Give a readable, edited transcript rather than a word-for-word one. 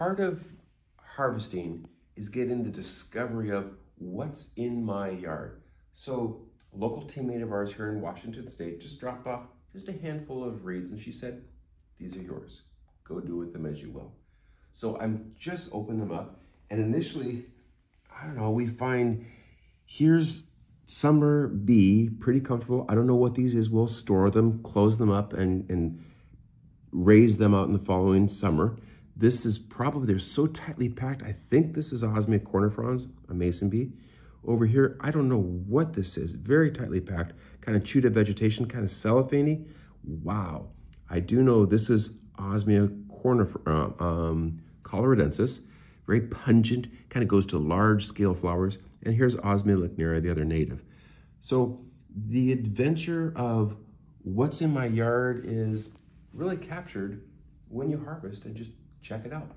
part of harvesting is getting the discovery of what's in my yard. So a local teammate of ours here in Washington State just dropped off just a handful of reeds, and she said, these are yours. Go do with them as you will. So I'm just opening them up, and initially, I don't know, we find here's summer bee, pretty comfortable. I don't know what these is. We'll store them, close them up, and raise them out in the following summer. This is probably, they're so tightly packed. I think this is Osmia cornifrons, a mason bee. Over here, I don't know what this is. Very tightly packed, kind of chewed up vegetation, kind of cellophane-y. Wow. I do know this is Osmia coloradensis. Very pungent, kind of goes to large scale flowers. And here's Osmia licnera, the other native. So the adventure of what's in my yard is really captured when you harvest and just check it out.